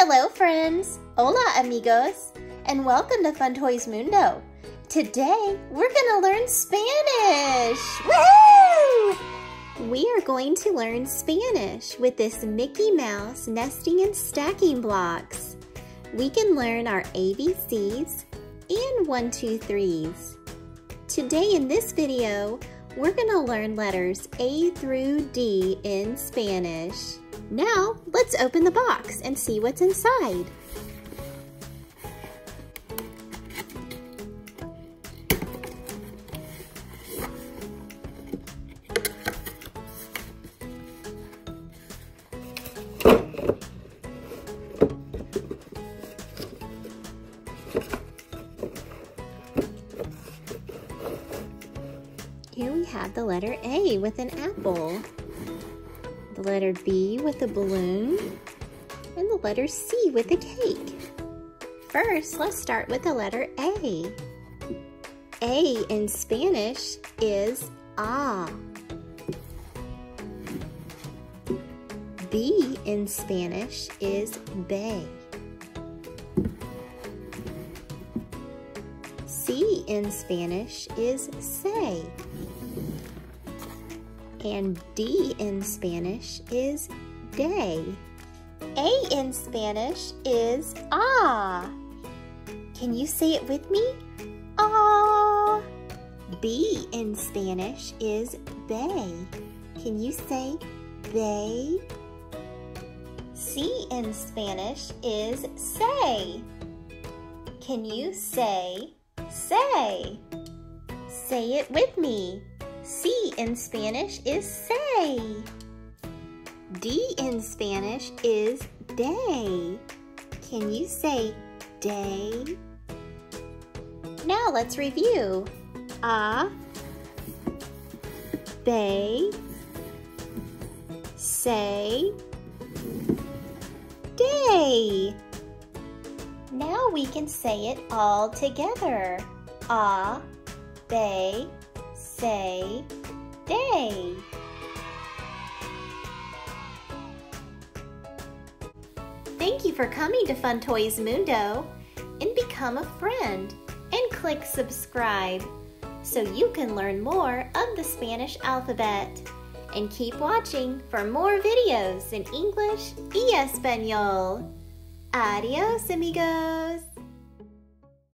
Hello friends! Hola amigos! And welcome to Fun Toys Mundo! Today, we're gonna learn Spanish! Woohoo! We are going to learn Spanish with this Mickey Mouse nesting and stacking blocks. We can learn our ABCs and 1, 2, 3s. Today in this video, we're gonna learn letters A through D in Spanish. Now, let's open the box and see what's inside. Here we have the letter A with an apple, the letter B with a balloon, and the letter C with a cake. First, let's start with the letter A. A in Spanish is A. B in Spanish is B. C in Spanish is say. And D in Spanish is day. A in Spanish is ah. Can you say it with me? Ah. B in Spanish is bay. Can you say bay? C in Spanish is say. Can you say say? Say it with me. C in Spanish is say. D in Spanish is day. Can you say day? Now let's review. A, bay, say, day. Now we can say it all together. A, bay, say, day. Thank you for coming to Fun Toys Mundo, and become a friend and click subscribe so you can learn more of the Spanish alphabet. And keep watching for more videos in English y Español. Adios amigos.